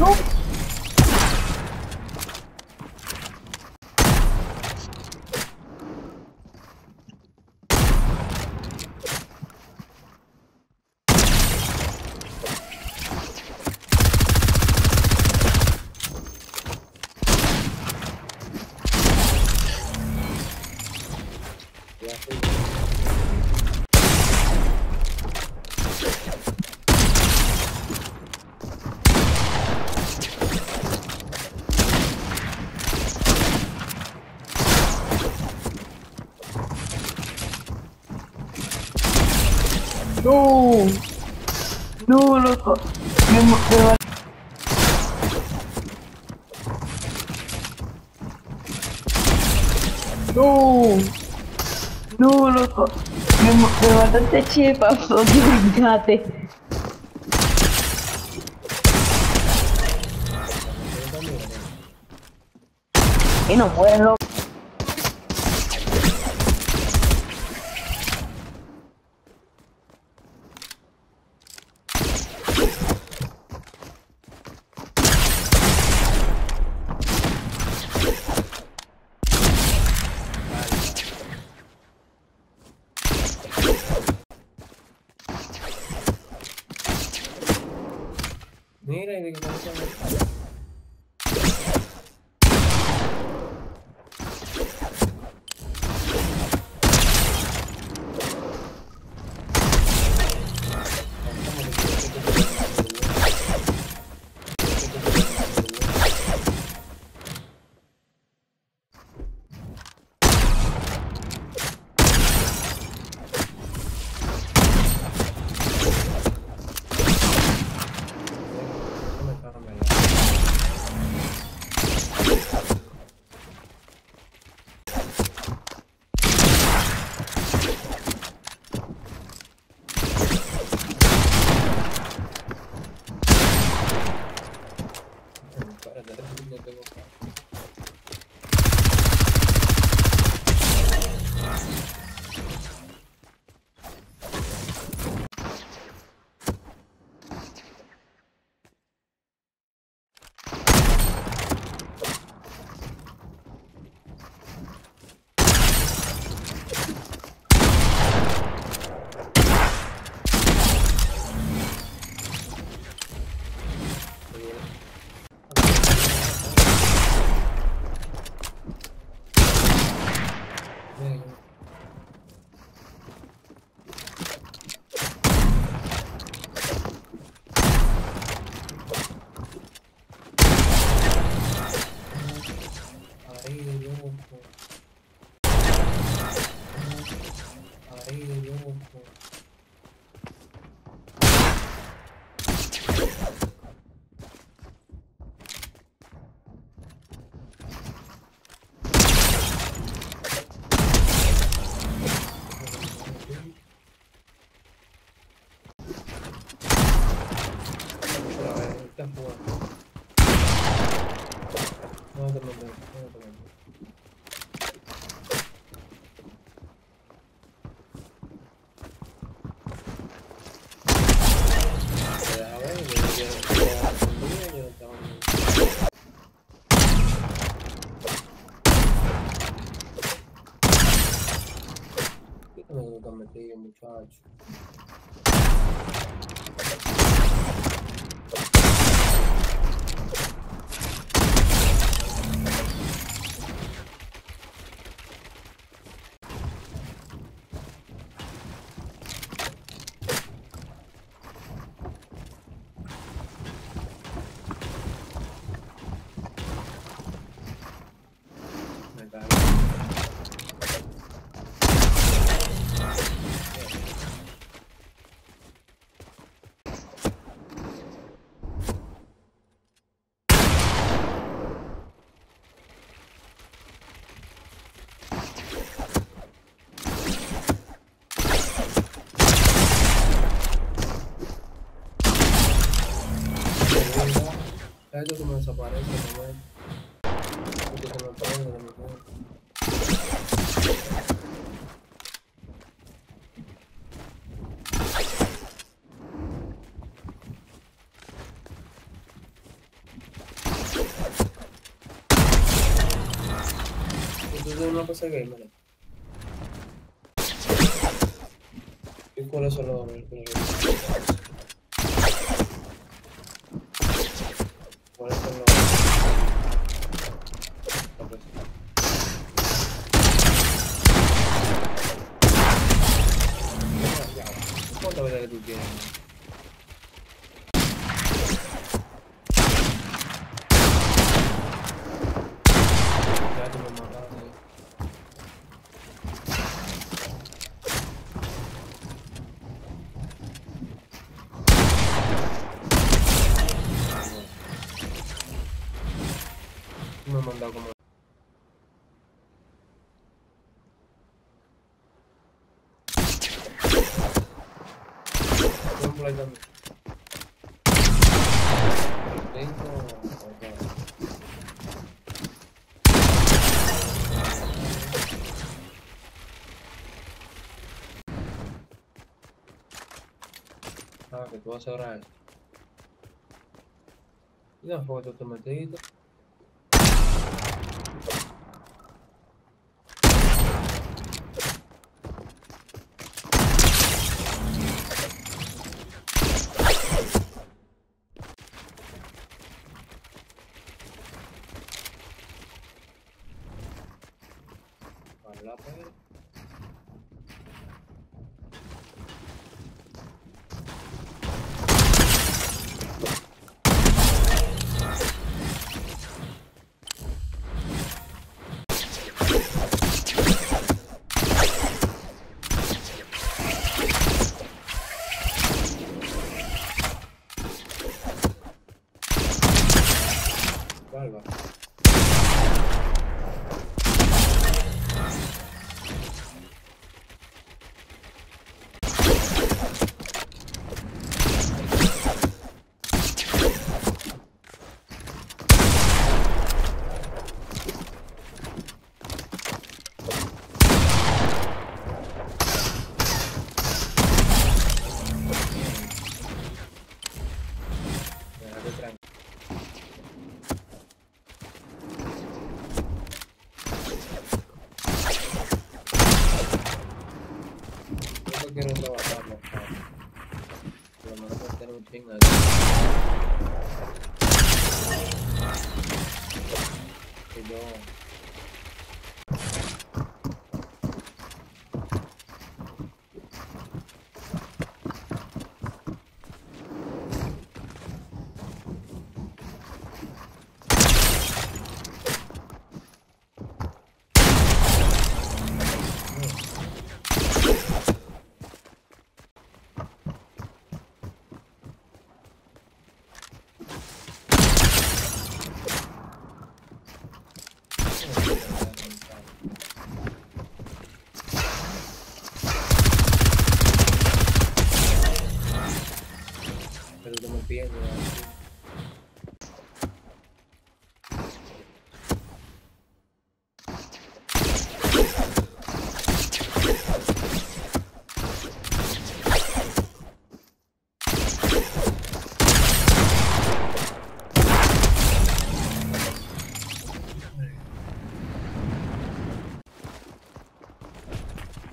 Nope. No! No, loco! Me va... No! No, loco! Me mataste chepa, fucking gate. Y no puedes, loco. Mira, y no se me escapa. Muchacho. Yo que me desaparece, porque se me apaga de la mejor. uno cosa que vale. Y con eso lo vamos a ver. Por eso no. ¿Cuánta vida que tú tienes? Me he mandado como... Ah, que tú vas a ahorrar. Y un poco tu metidito. La pared. Quiero trabajarlo, pero me voy a meter un chingo de... Que yo... Bien,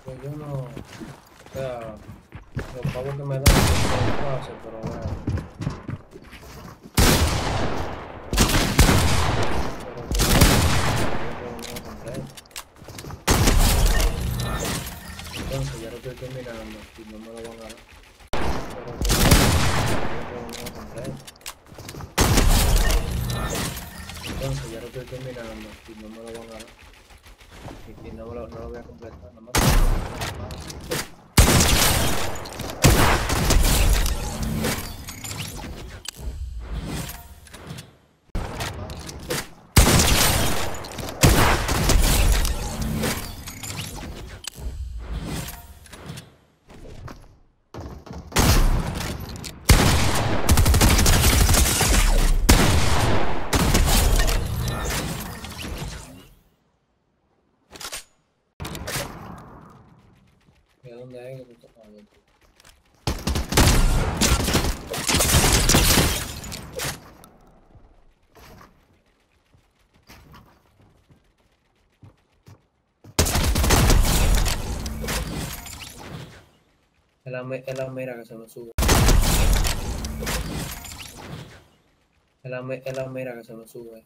pues yo no, o sea, los pavos que me dan no paso, pero bueno. Estoy mirando y no me lo van a dar. Entonces ya lo estoy terminando y no me lo van a dar. Y si no, no lo voy a completar, nada más. ¿Dónde hay que te toca? Ela mera que se me sube. Ela mera que se me sube.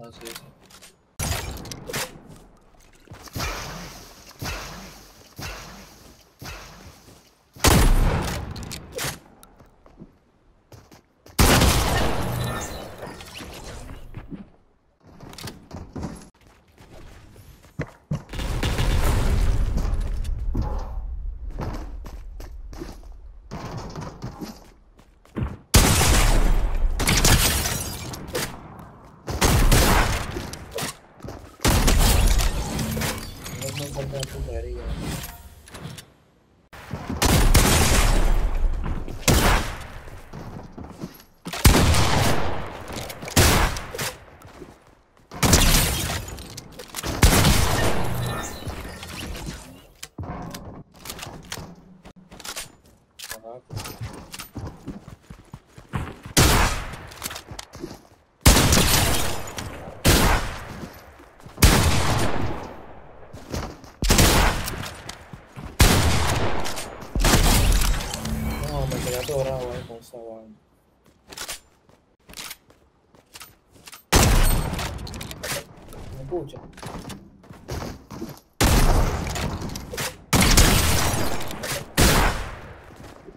Ah, sí. Pucha.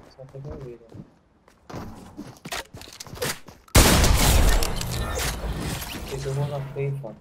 Santo de vida. Eso es una FIFA.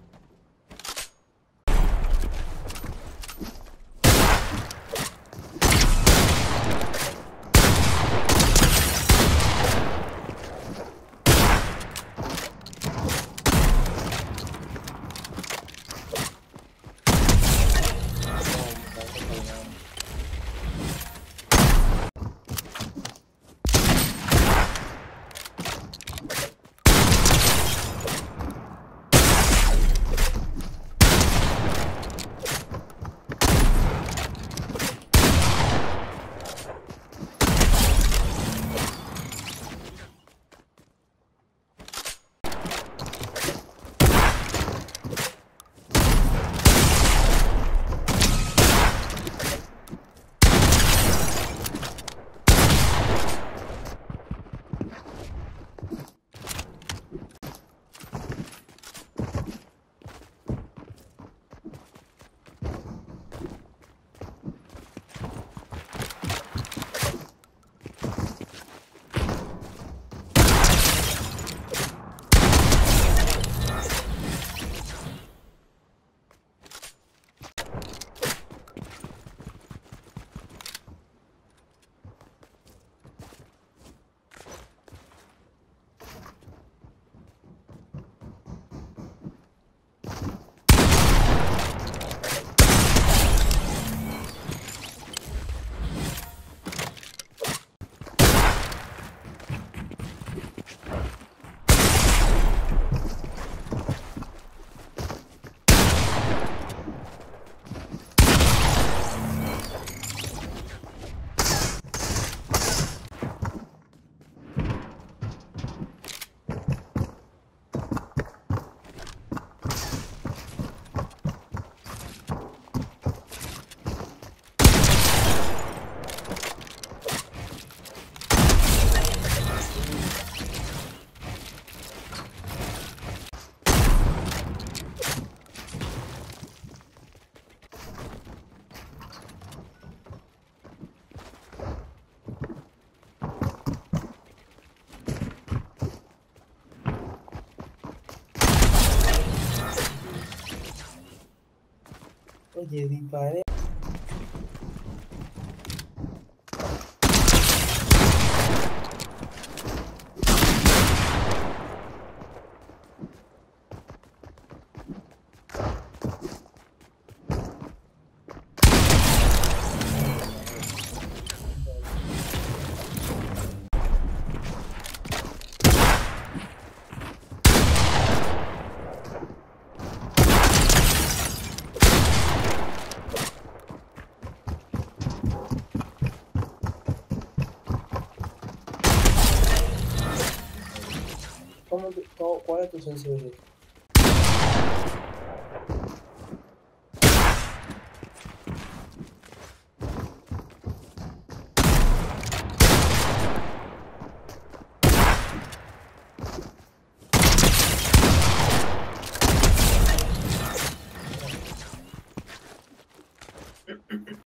Oye, disparé. ¿Cuál es tu sensibilidad?